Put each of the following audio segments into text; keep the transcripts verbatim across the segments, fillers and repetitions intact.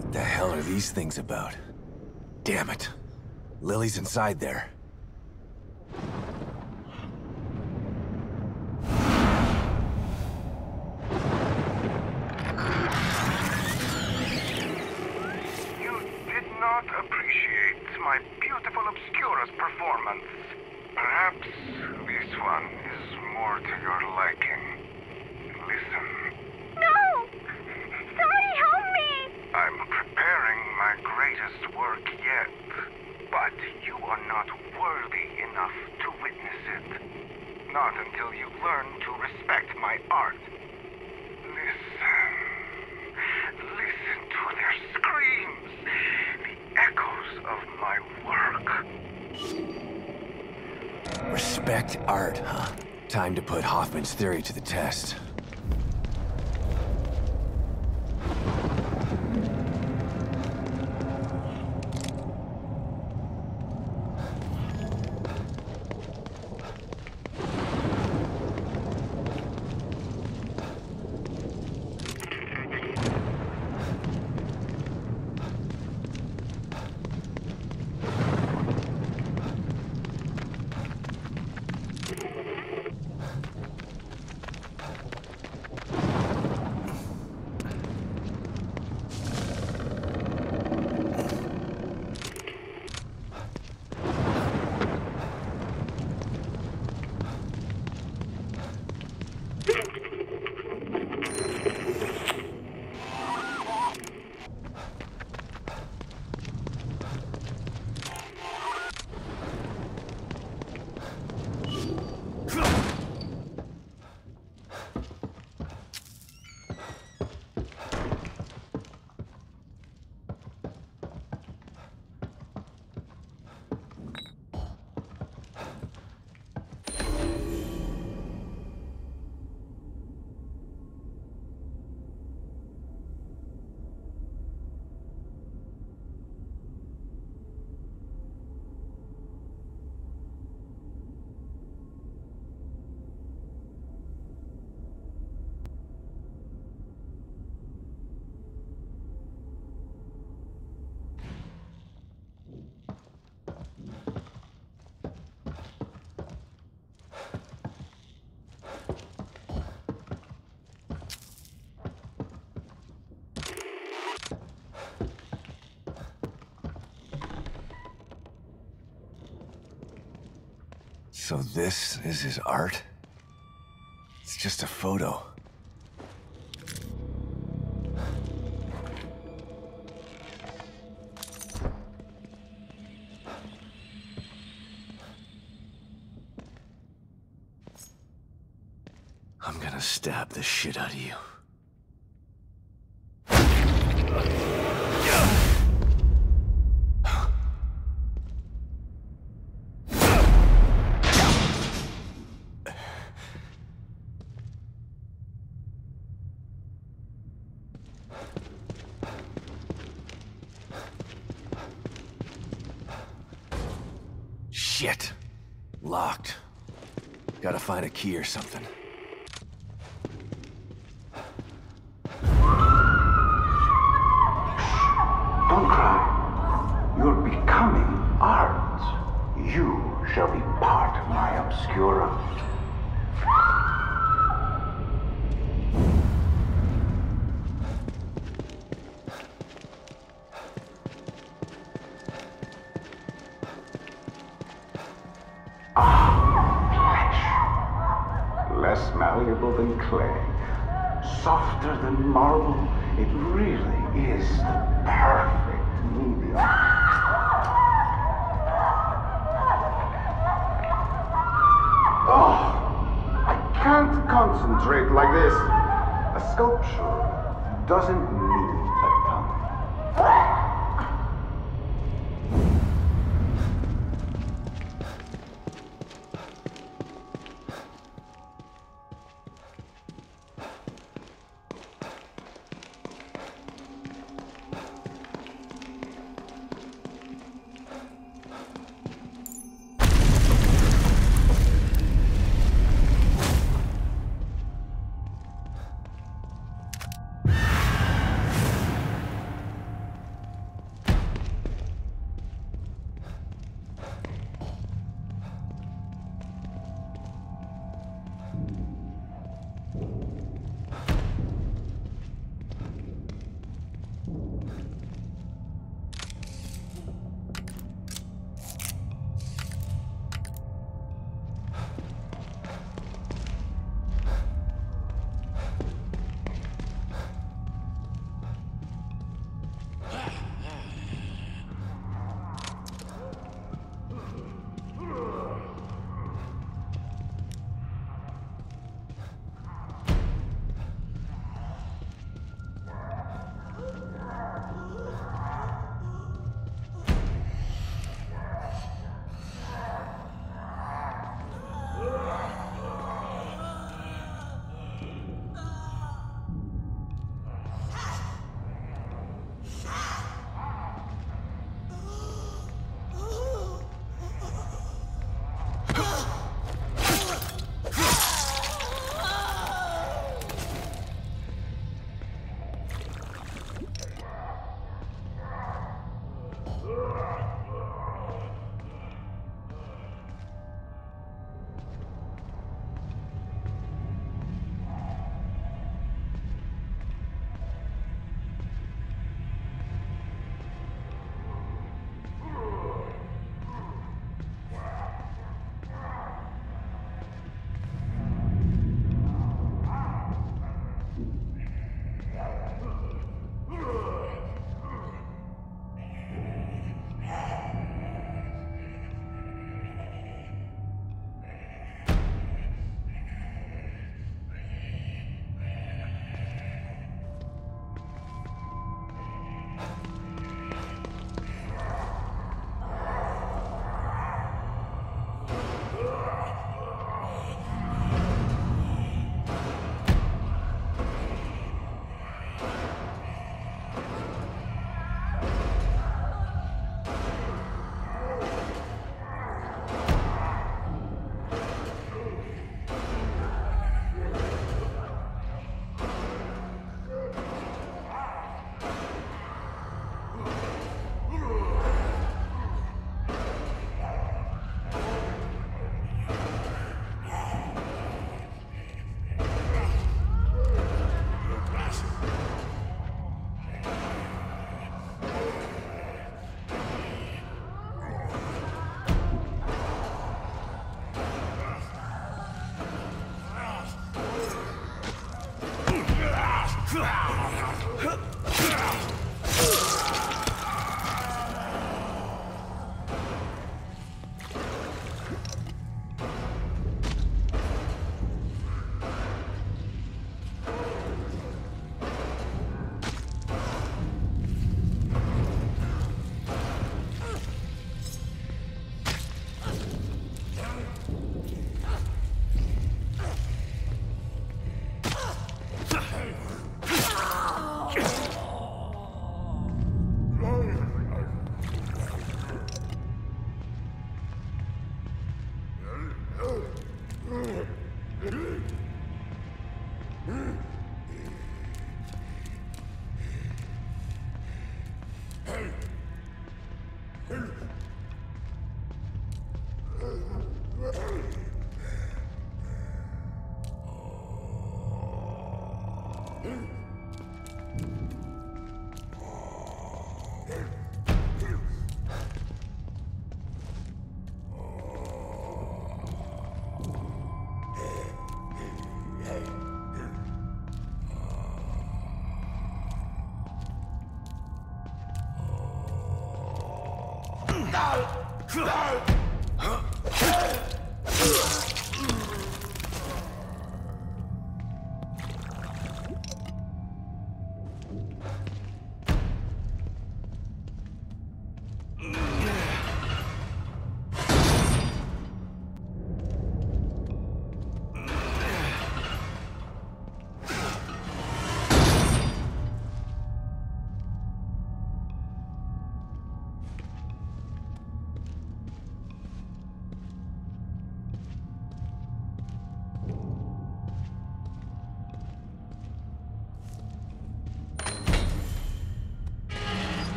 What the hell are these things about? Damn it. Lily's inside there. Respect art, huh? Time to put Hoffman's theory to the test. So this is his art? It's just a photo. I'm gonna stab the shit out of you. Locked. Gotta find a key or something. Don't cry. You're becoming art. You shall be part of my obscura. Than clay, softer than marble, it really is the perfect medium. Oh, I can't concentrate like this. A sculpture doesn't need a tongue.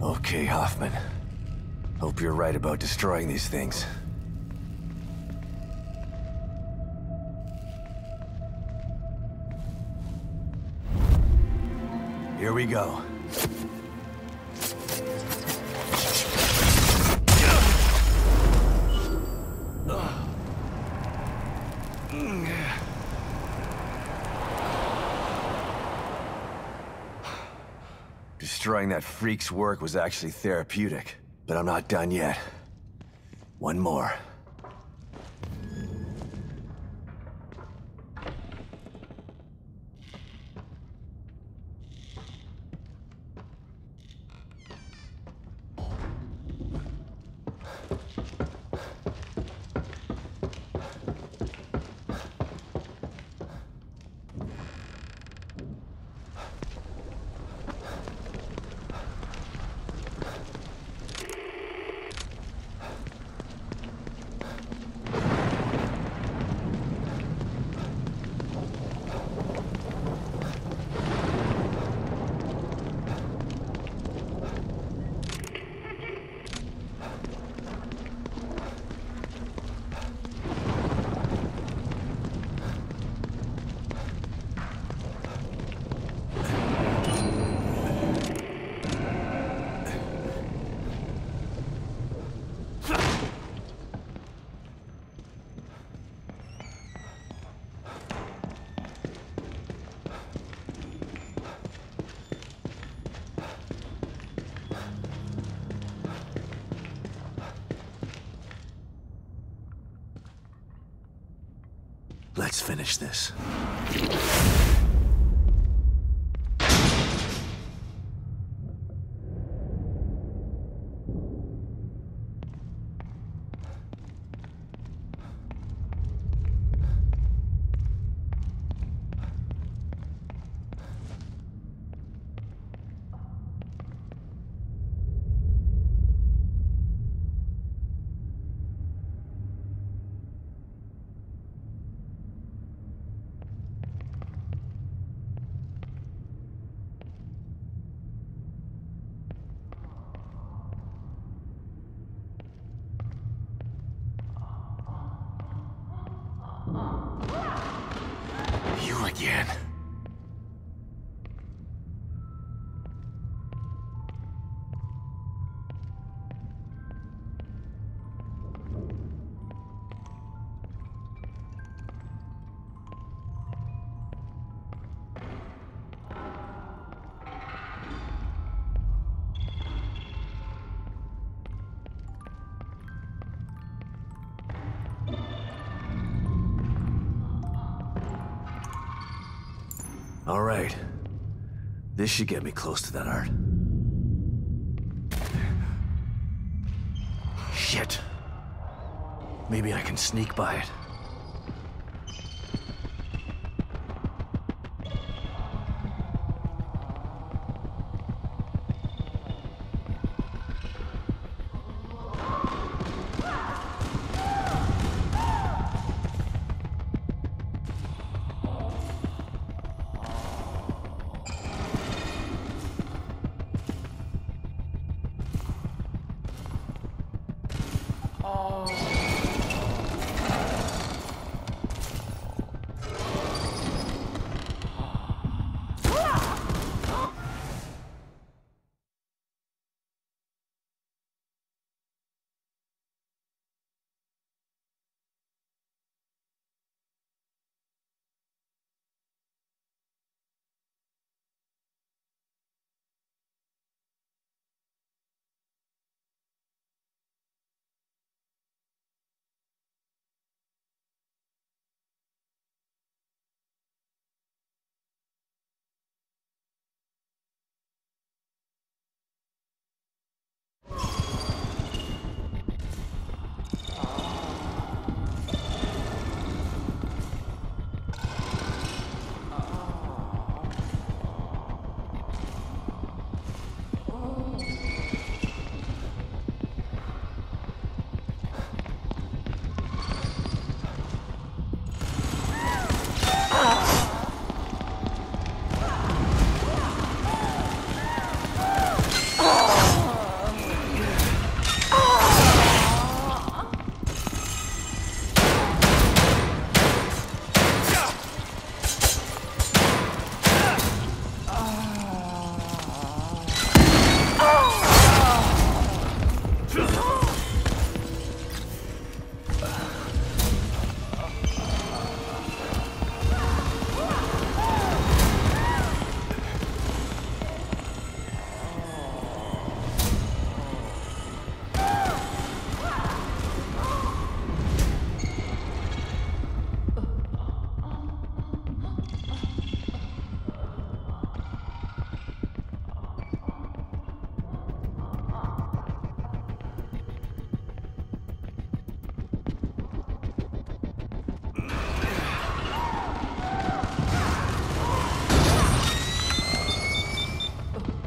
Okay, Hoffman. Hope you're right about destroying these things. Here we go. Destroying that freak's work was actually therapeutic, but I'm not done yet. One more. Let's finish this. Again. All right. This should get me close to that art. Shit. Maybe I can sneak by it.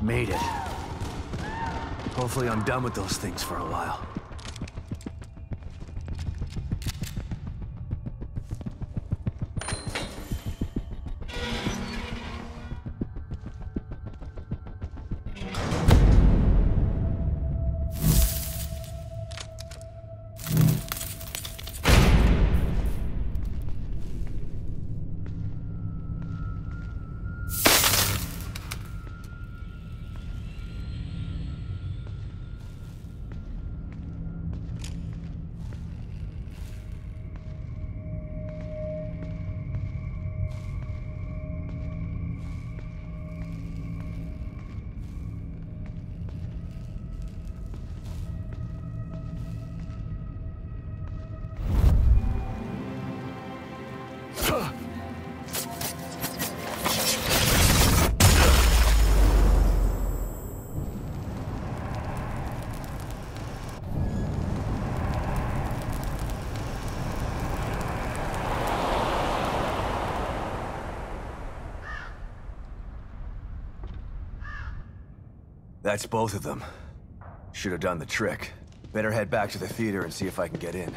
Made it. Hopefully I'm done with those things for a while. That's both of them. Should have done the trick. Better head back to the theater and see if I can get in.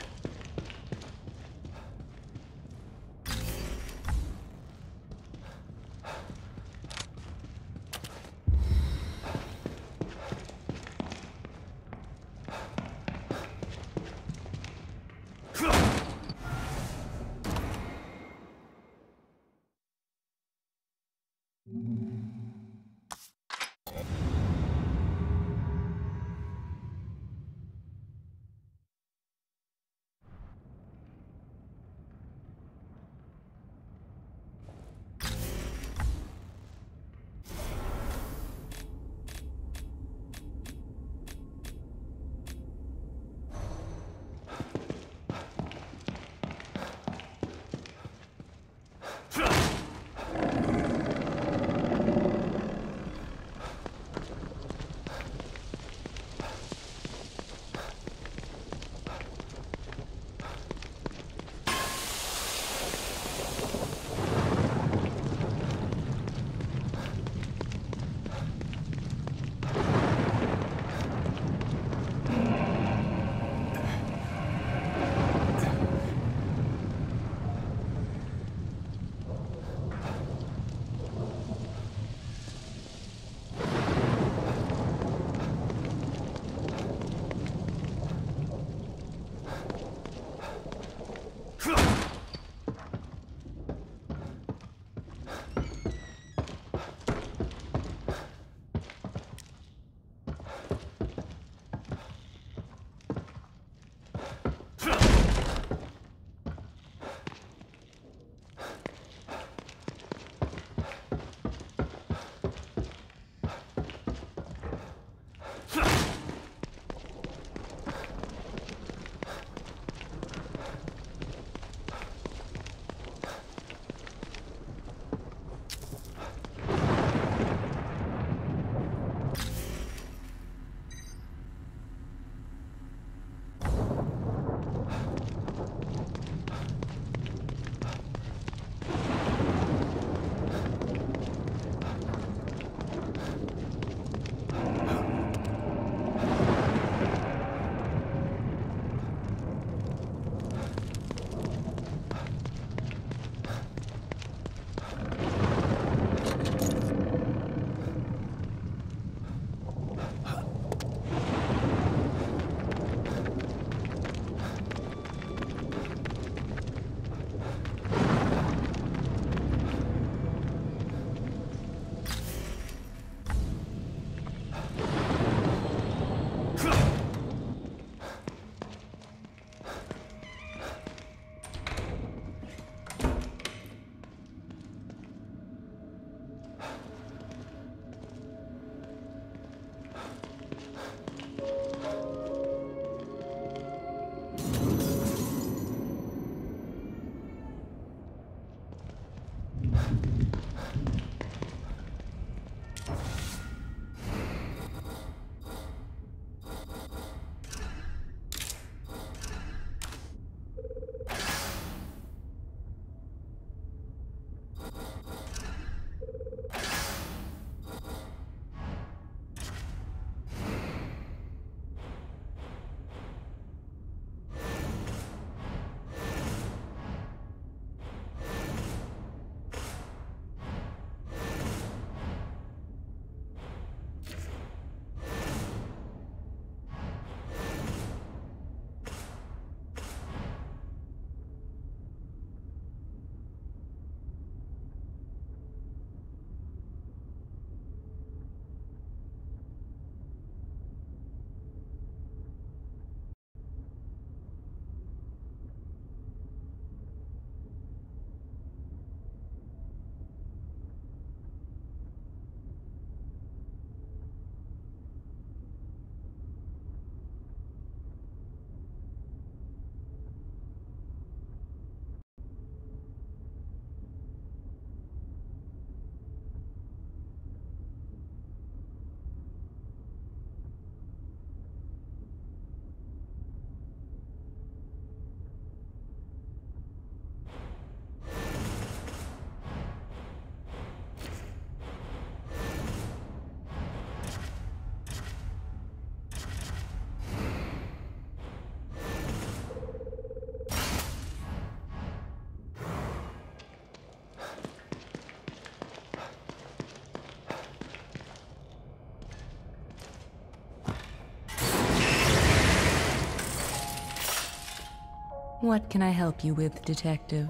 What can I help you with, Detective?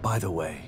By the way,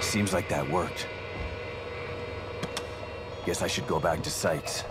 seems like that worked. Guess I should go back to Sykes.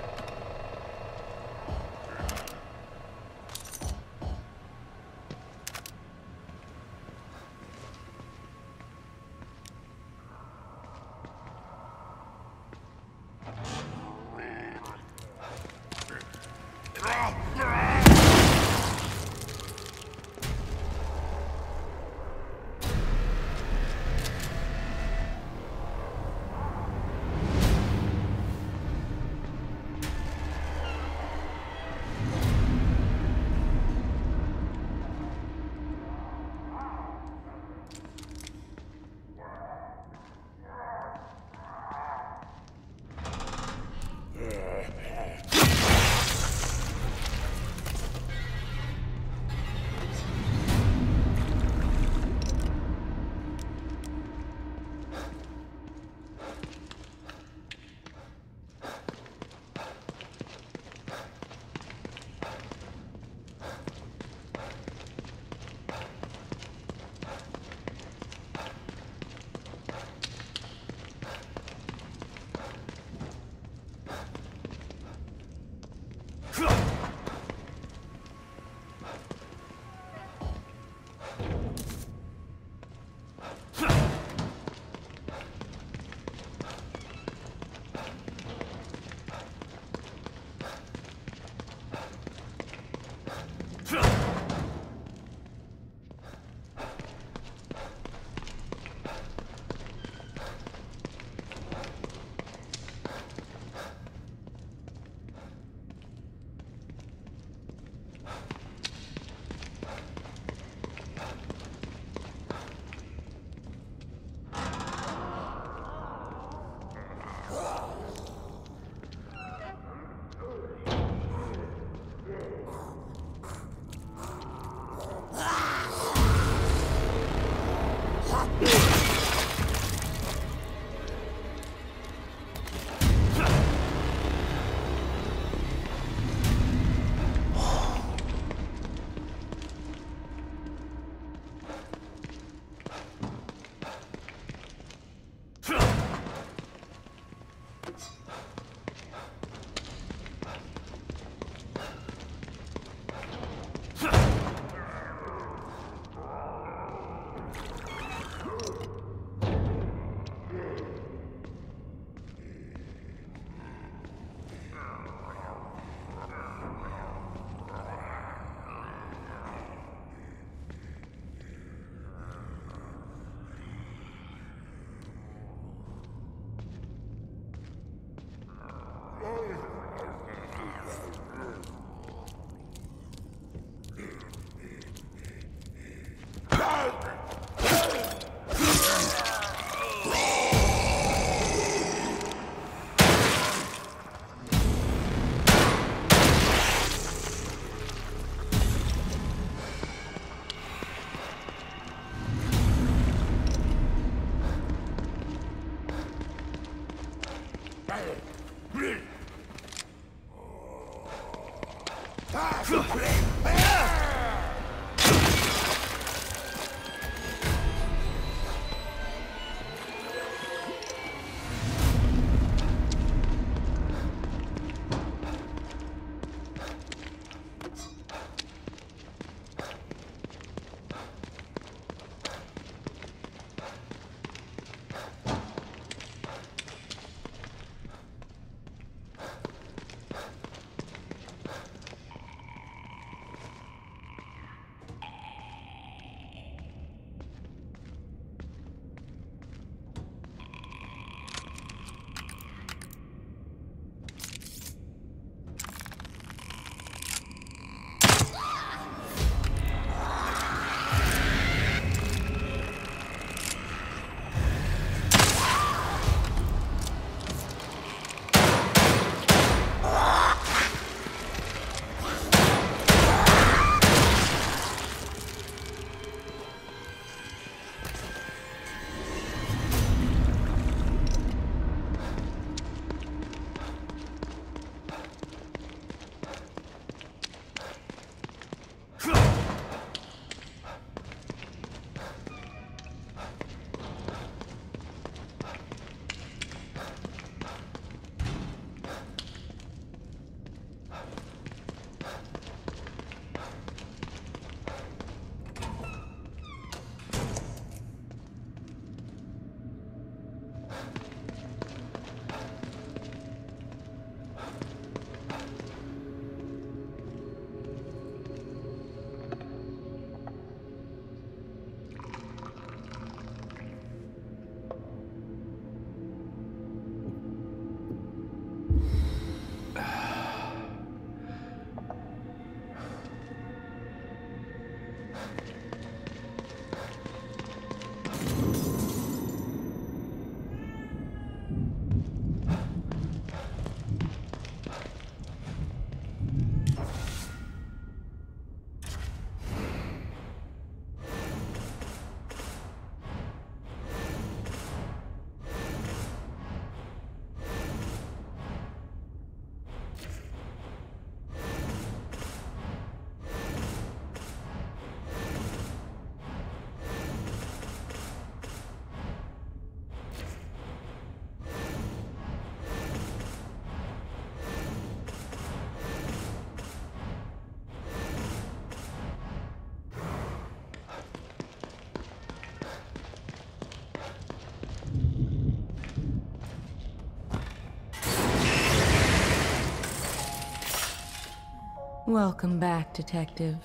Welcome back, Detective.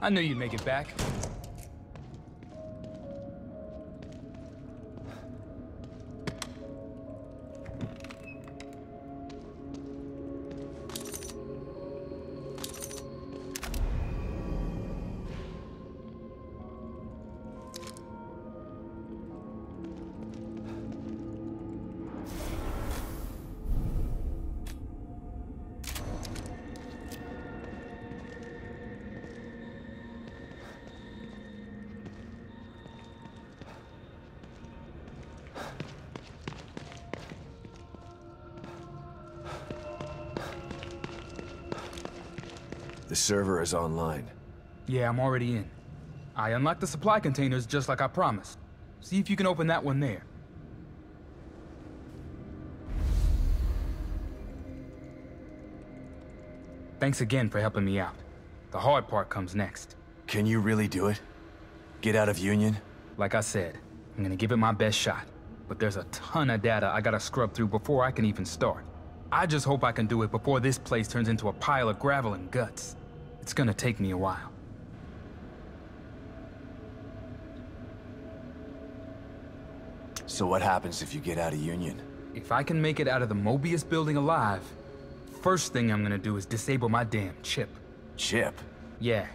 I knew you'd make it back. The server is online. Yeah, I'm already in. I unlocked the supply containers just like I promised. See if you can open that one there. Thanks again for helping me out. The hard part comes next. Can you really do it? Get out of Union? Like I said, I'm gonna give it my best shot. But there's a ton of data I gotta scrub through before I can even start. I just hope I can do it before this place turns into a pile of gravel and guts. It's gonna take me a while. So what happens if you get out of Union? If I can make it out of the Mobius building alive, first thing I'm gonna do is disable my damn chip. Chip? Yeah.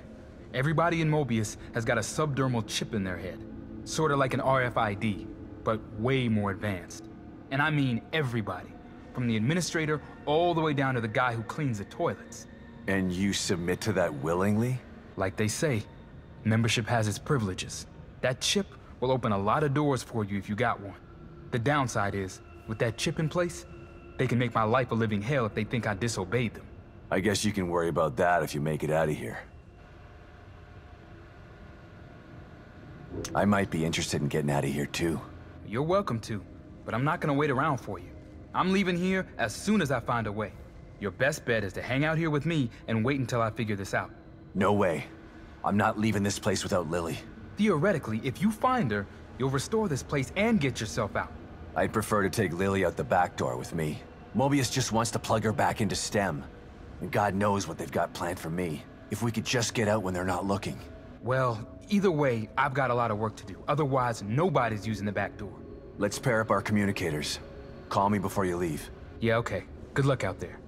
Everybody in Mobius has got a subdermal chip in their head. Sorta like an R F I D, but way more advanced. And I mean everybody. From the administrator all the way down to the guy who cleans the toilets. And you submit to that willingly? Like they say, membership has its privileges. That chip will open a lot of doors for you if you got one. The downside is, with that chip in place, they can make my life a living hell if they think I disobeyed them. I guess you can worry about that if you make it out of here. I might be interested in getting out of here too. You're welcome to, but I'm not gonna wait around for you. I'm leaving here as soon as I find a way. Your best bet is to hang out here with me and wait until I figure this out. No way. I'm not leaving this place without Lily. Theoretically, if you find her, you'll restore this place and get yourself out. I'd prefer to take Lily out the back door with me. Mobius just wants to plug her back into STEM. And God knows what they've got planned for me. If we could just get out when they're not looking. Well, either way, I've got a lot of work to do. Otherwise, nobody's using the back door. Let's pair up our communicators. Call me before you leave. Yeah, okay. Good luck out there.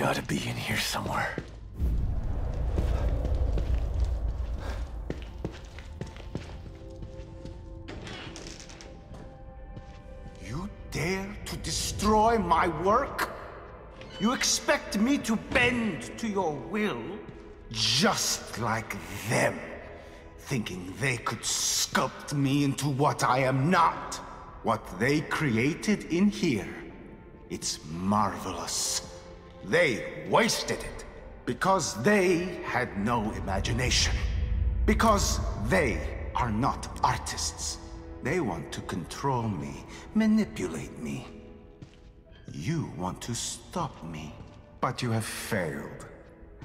gotta be in here somewhere. You dare to destroy my work? You expect me to bend to your will? Just like them, thinking they could sculpt me into what I am not. What they created in here, it's marvelous. They wasted it because they had no imagination. Because they are not artists. They want to control me, manipulate me. You want to stop me, but you have failed.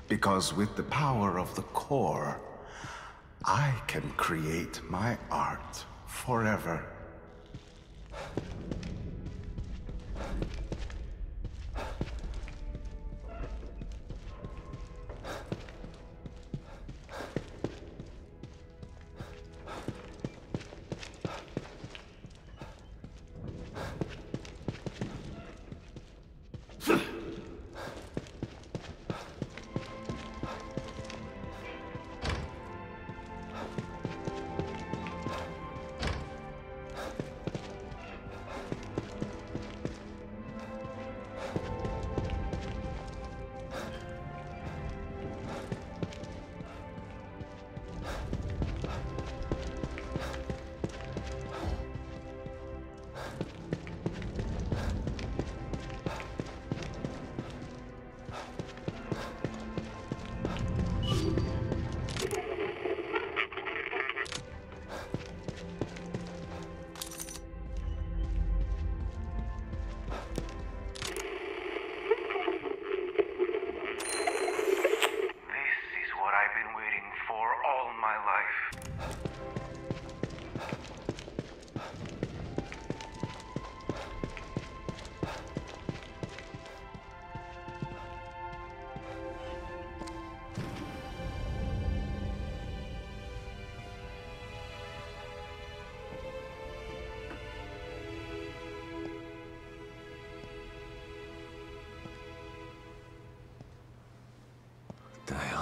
Because with the power of the core, I can create my art forever.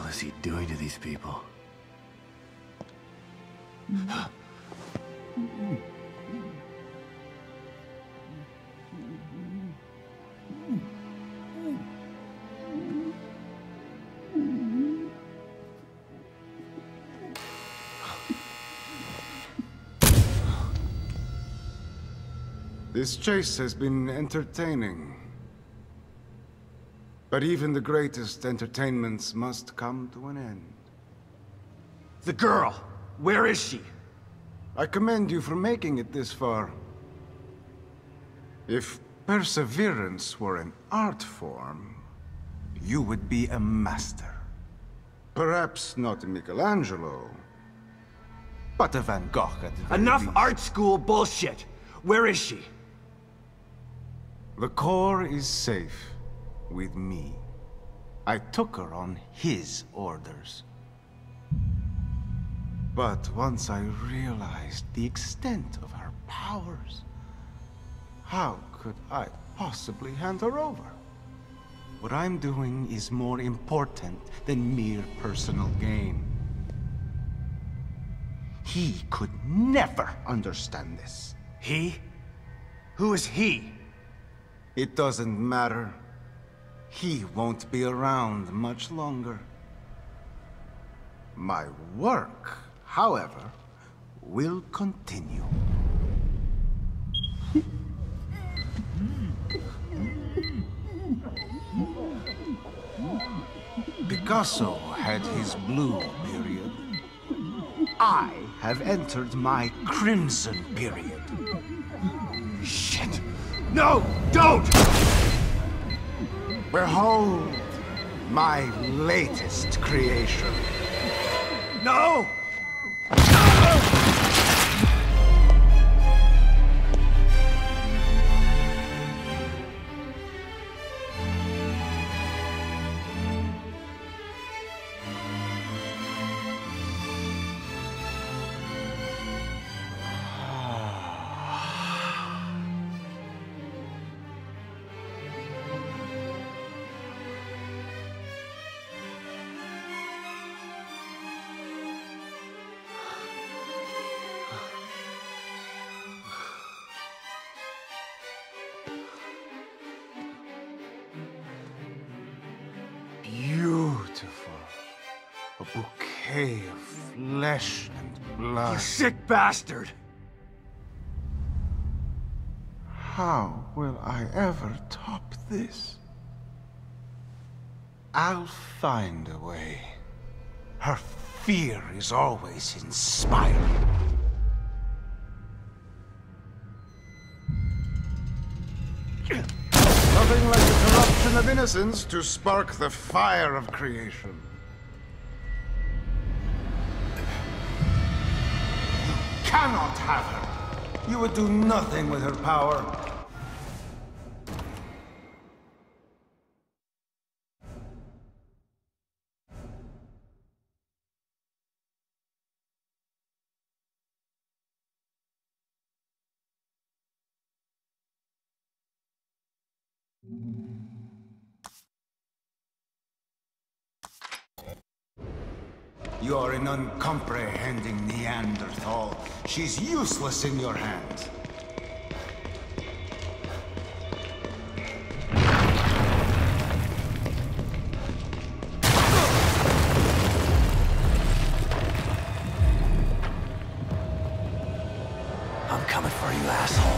What is he doing to these people? This chase has been entertaining. But even the greatest entertainments must come to an end. The girl! Where is she? I commend you for making it this far. If perseverance were an art form, you would be a master. Perhaps not a Michelangelo, but a Van Gogh at the very least. Enough art school bullshit! Where is she? The core is safe. With me. I took her on his orders. But once I realized the extent of her powers, how could I possibly hand her over? What I'm doing is more important than mere personal gain. He could never understand this. He? Who is he? It doesn't matter. He won't be around much longer. My work, however, will continue. Picasso had his blue period. I have entered my crimson period. Shit! No! Don't! Behold, my latest creation. No! decay of flesh and blood. You sick bastard! How will I ever top this? I'll find a way. Her fear is always inspiring. Nothing like the corruption of innocence to spark the fire of creation. You cannot have her. You would do nothing with her power. You are an uncomprehending Neanderthal. She's useless in your hands. I'm coming for you, asshole.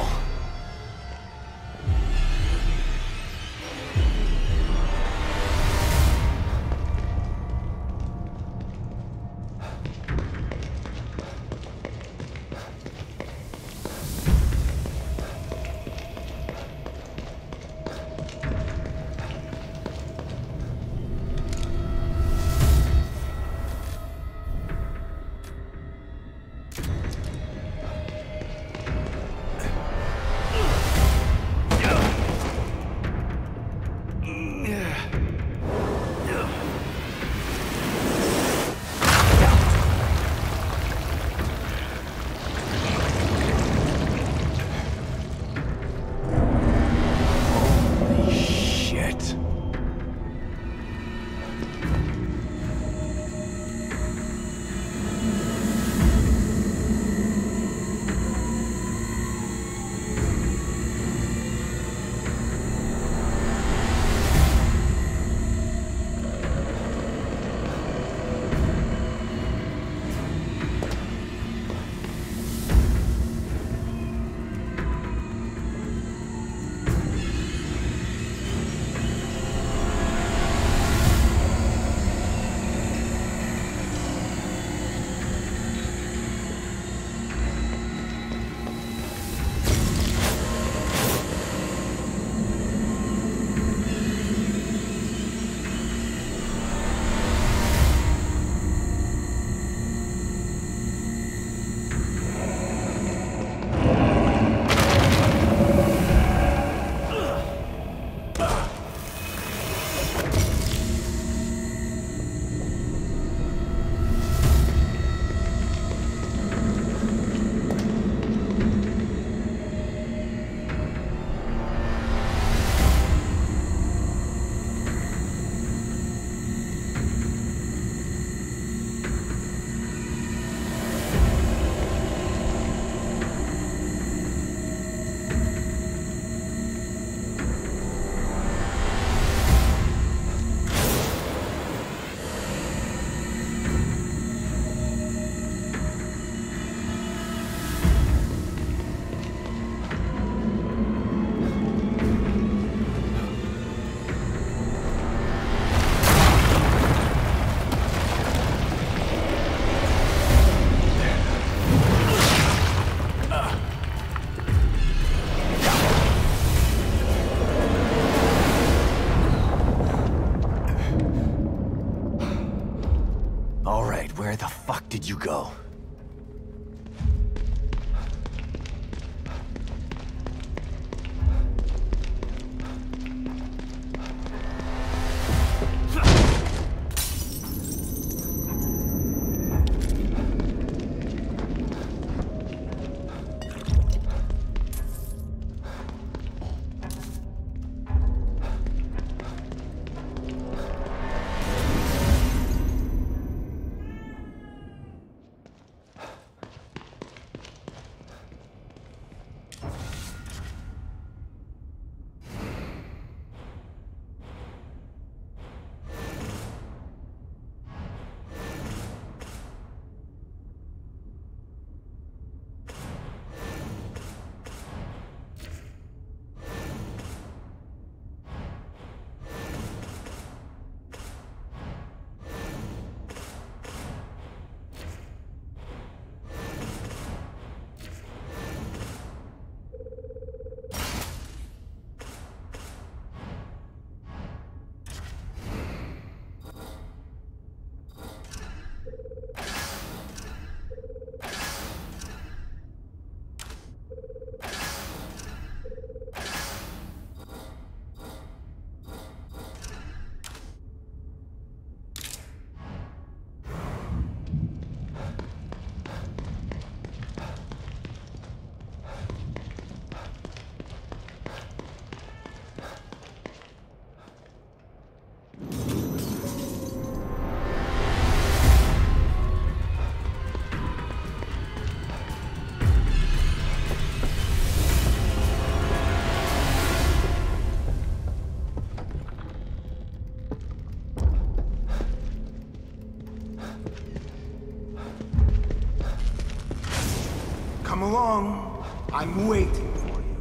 Come along. I'm waiting for you.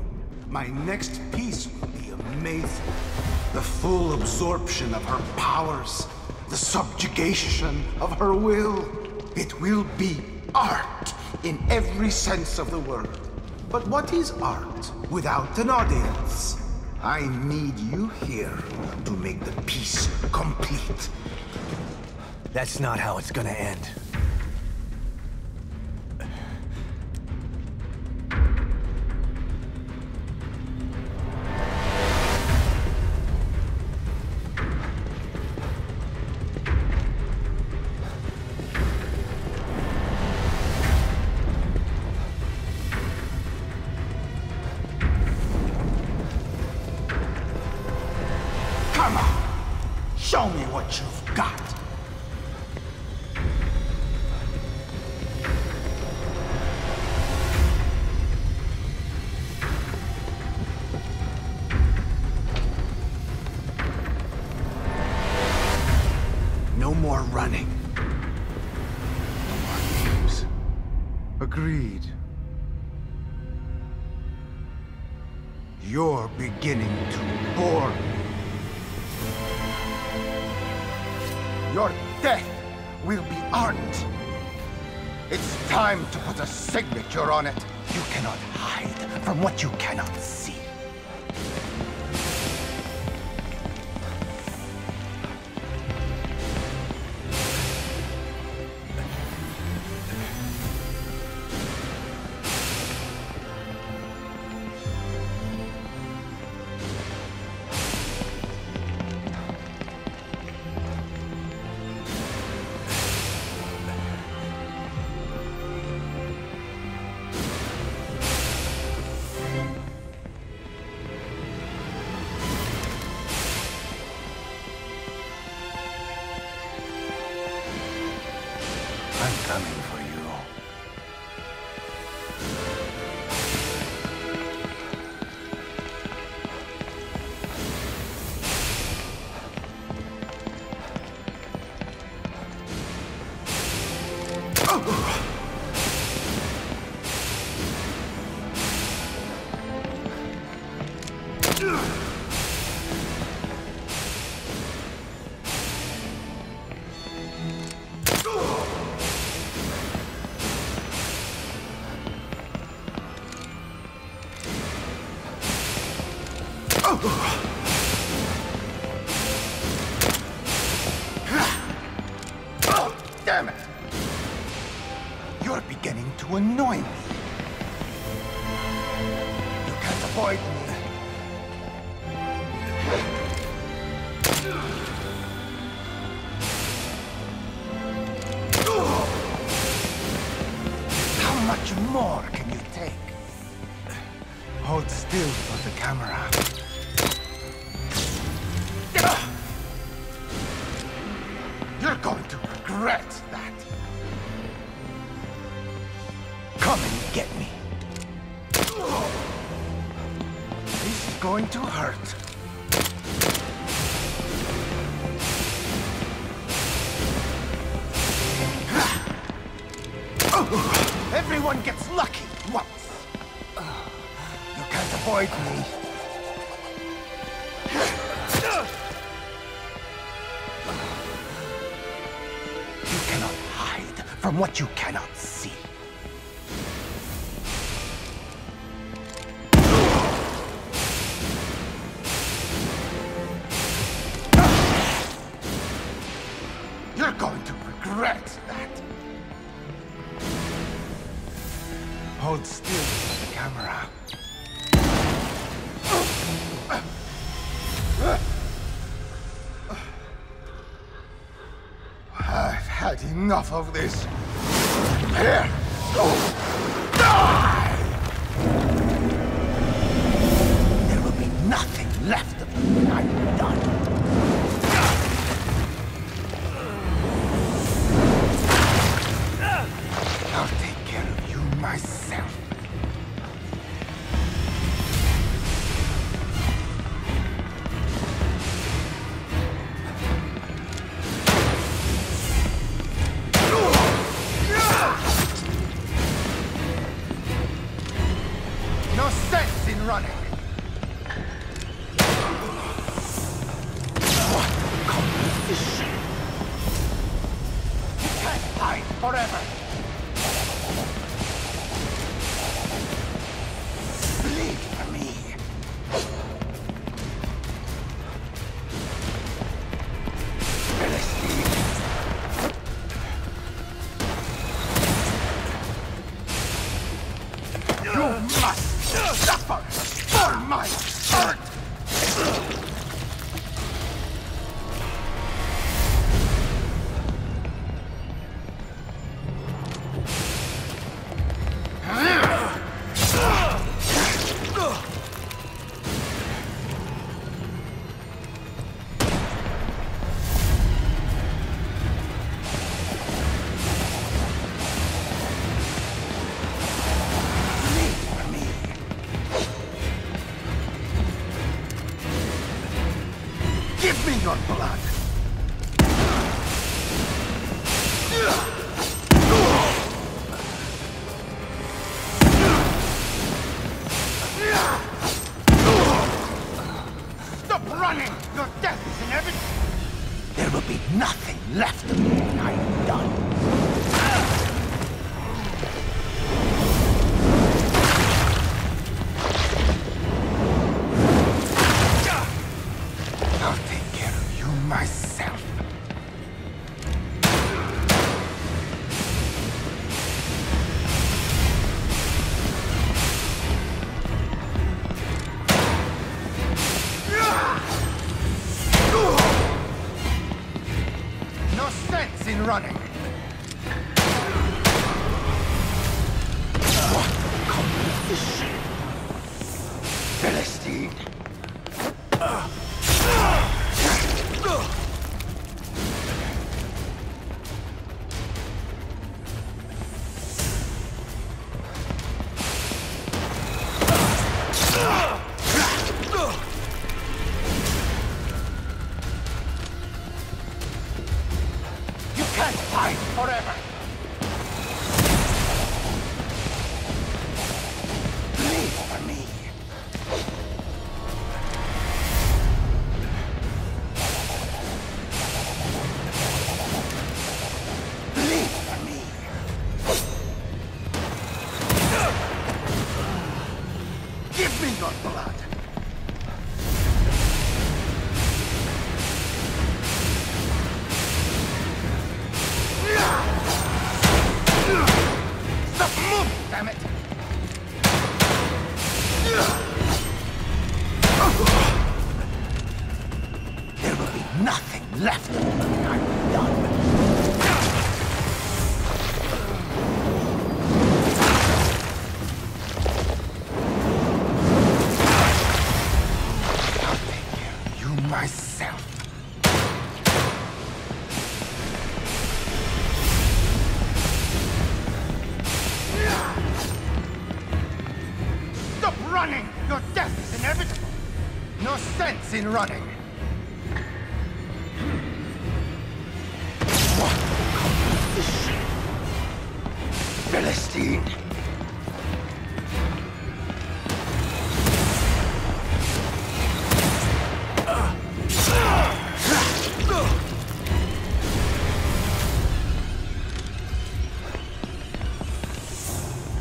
My next piece will be amazing. The full absorption of her powers, the subjugation of her will. It will be art in every sense of the word. But what is art without an audience? I need you here to make the piece complete. That's not how it's gonna end. On it. You cannot hide from what you cannot see. What you cannot see. You're going to regret that. Hold still for the camera. I've had enough of this. Here! Oh. Die! There will be nothing left of you when I'm done. I'll take care of you myself. and running. What composition? He can't hide forever. Bleed for me. In running. What composition? Philistine.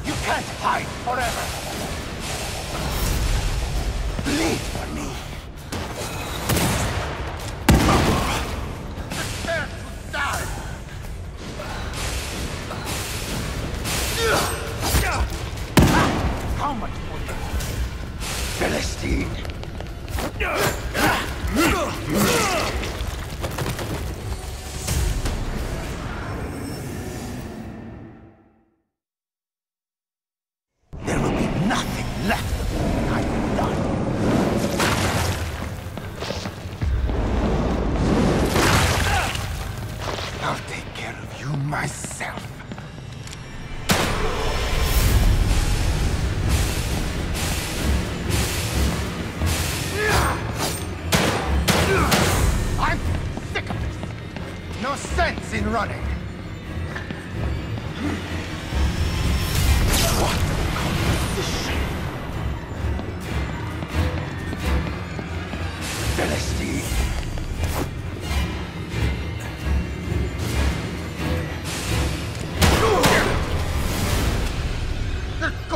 You can't hide forever. Bleed for me. What composition?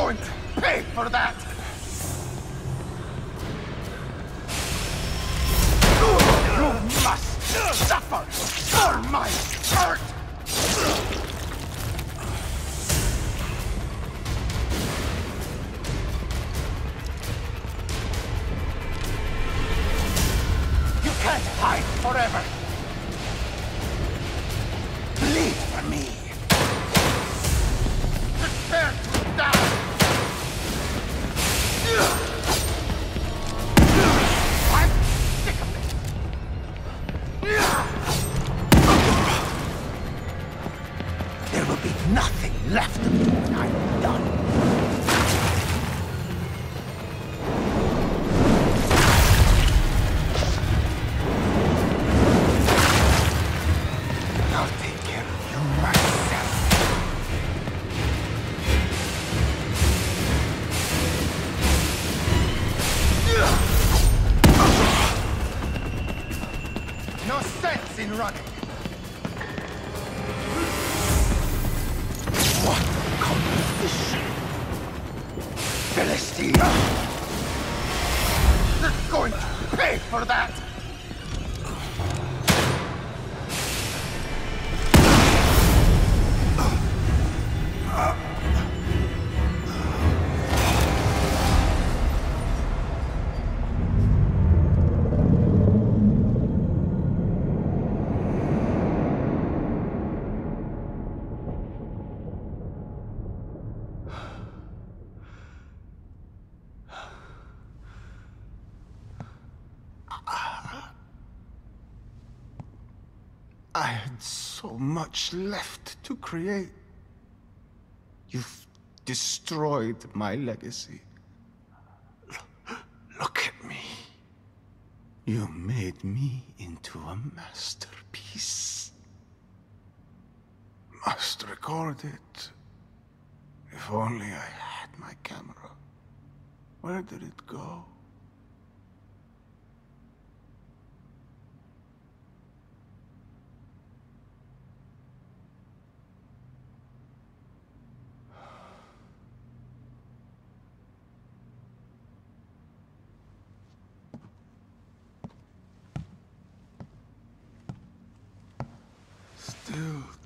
going to pay for that! You must suffer for my hurt! You can't hide forever! Bleed for me! Prepare to die! I'm sick of it! There will be nothing left of me when I'm done. I had so much left to create. You've destroyed my legacy. L- look at me. You made me into a masterpiece. Must record it. If only I had my camera. Where did it go?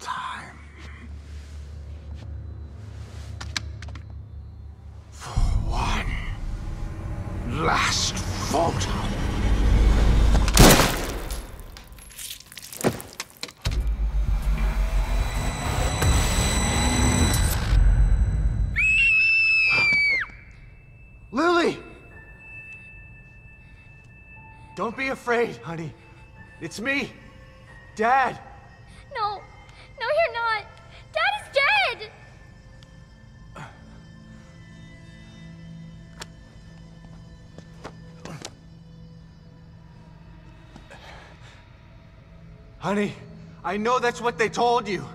Time for one last photo. Lily, don't be afraid, honey. It's me, Dad. Honey, I know that's what they told you,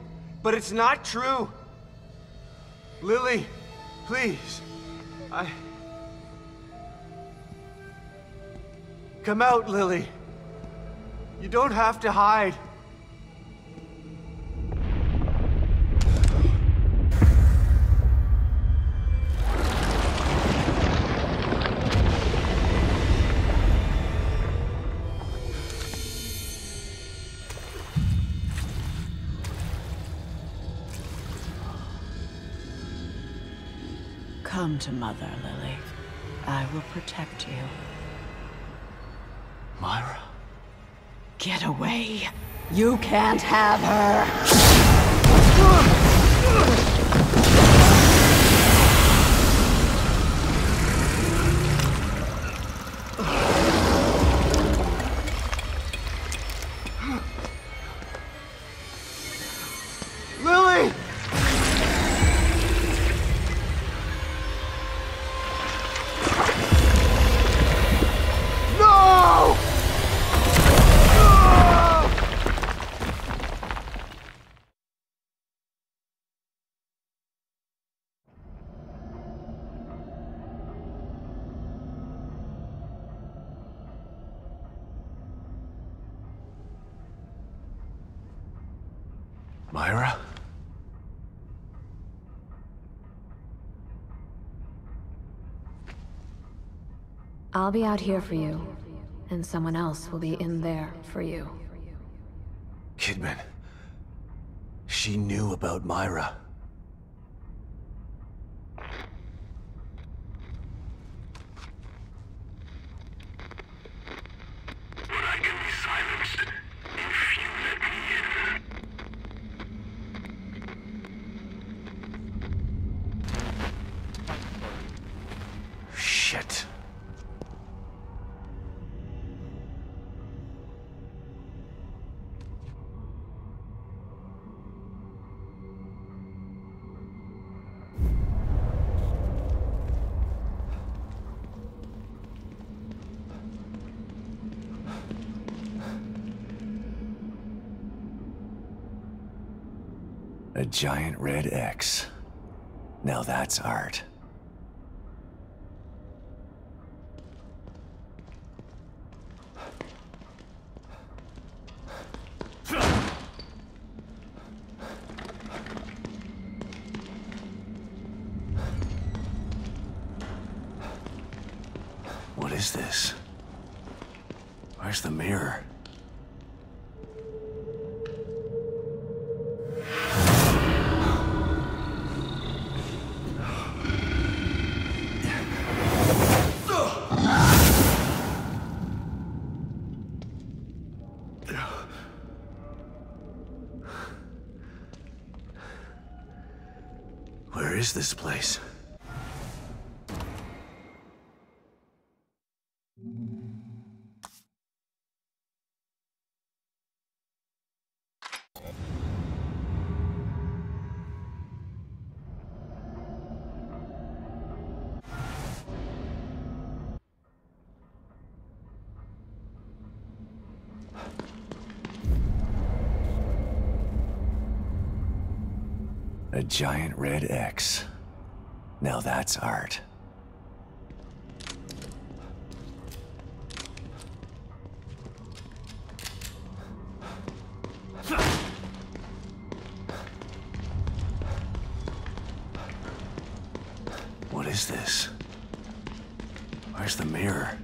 but it's not true. Lily, please. I... Come out, Lily. You don't have to hide. Come to Mother, Lily. I will protect you. Myra? Get away! You can't have her! I'll be out here for you, and someone else will be in there for you. Kidman. She knew about Myra. A giant red X. Now that's art. What is this? Where's the mirror? Where is this place? A giant red X. Now that's art. What is this? Where's the mirror?